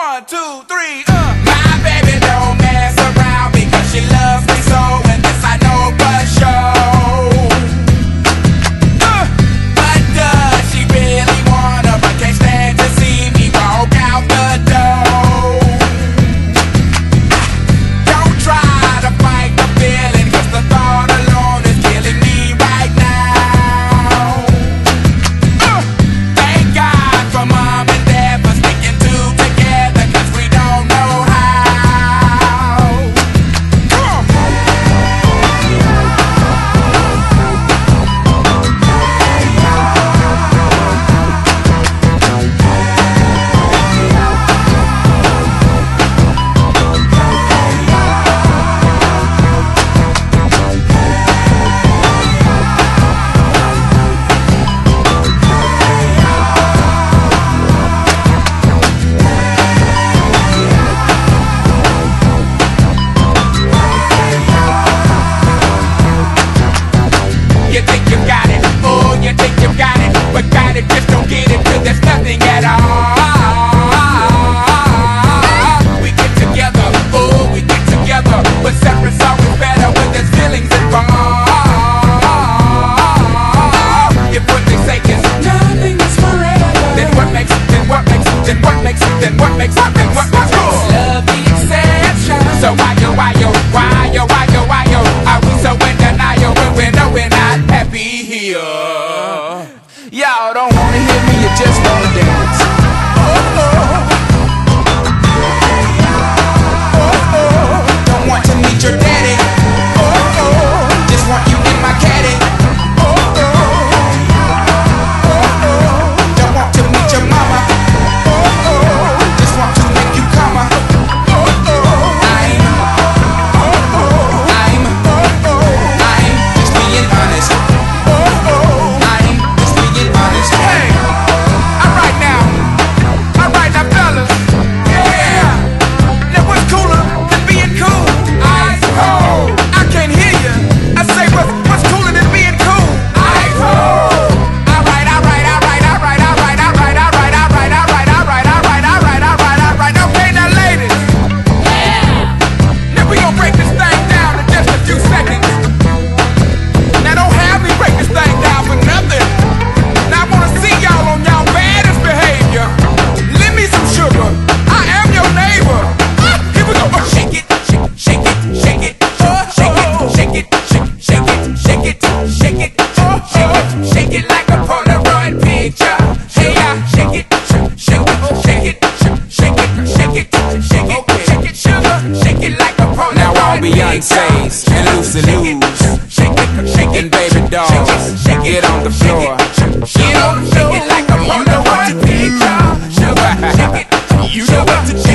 1, 2, 3, My baby don't mess around because she loves me so, and this I know for sure. But does she really wanna, but can't stand to see me walk out the door? Don't try to fight the feeling, cause the thought alone is killing me right now. Thank God for Mom and Dad for sticking to together, cause we don't know how. You think you got it, oh, you think you got it, but got it, just don't get it, cause there's nothing at all. We get together, oh, we get together, but separate's always better when there's feelings involved. If what they say is nothing is forever, then what makes, then what makes, then what makes, then what makes, what makes, what makes, what makes love the exception? So why yo, why yo, why yo, why yo, why yo, are we so in denial when we're no, we're not happy here? Y'all don't wanna hear me, you just wanna dance. Don't want to meet your daddy. Just want you in my caddy. Don't want to meet your mama. Just want to make you come up. I'm just being honest. I'm just being honest. Hey, alright now, fellas. Yeah, now what's cooler than being cool? Ice cold. I can't hear you. I say what's cooler than being cool? Ice cold. Alright, alright, alright, alright, alright, alright, alright, alright, alright, alright, alright, alright, alright, alright. Okay, now ladies. Now we gon' break this thing down in just a few seconds. Now don't have me break this thing down for nothing. Now I wanna see y'all on y'all baddest behavior. Lend me some sugar. I am your neighbor. Here we go. Oh, shake it, shake it, shake it, shake it. Oh, shake it, shake it, shake it, shake it, shake it. Oh, shake it, shake it like a Polaroid picture. Hey, I shake it, shake it, shake it, shake it, shake it, shake it, shake it, sugar. Shake it like a Polaroid. Now all Beyonce's and Lucy Lou's and baby dolls, get on the floor. Shake it like a Polaroid picture. Sugar, shake it, you know what to do.